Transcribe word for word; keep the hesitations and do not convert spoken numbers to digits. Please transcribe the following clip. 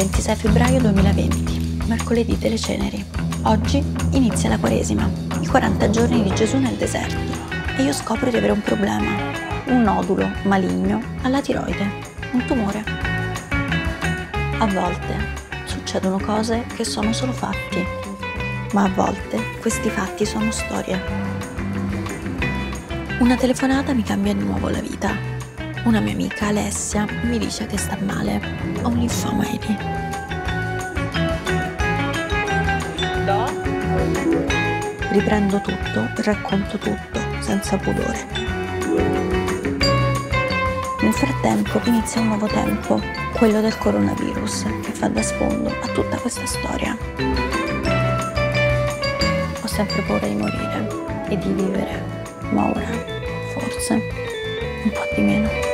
ventisei febbraio duemilaventi, mercoledì delle ceneri. Oggi inizia la Quaresima, i quaranta giorni di Gesù nel deserto. E io scopro di avere un problema, un nodulo maligno alla tiroide, un tumore. A volte succedono cose che sono solo fatti, ma a volte questi fatti sono storie. Una telefonata mi cambia di nuovo la vita. Una mia amica, Alessia, mi dice che sta male. Ho un linfoma Edi. Riprendo tutto e racconto tutto, senza pudore. Nel frattempo inizia un nuovo tempo, quello del coronavirus, che fa da sfondo a tutta questa storia. Ho sempre paura di morire e di vivere, ma ora, forse, un po' di meno.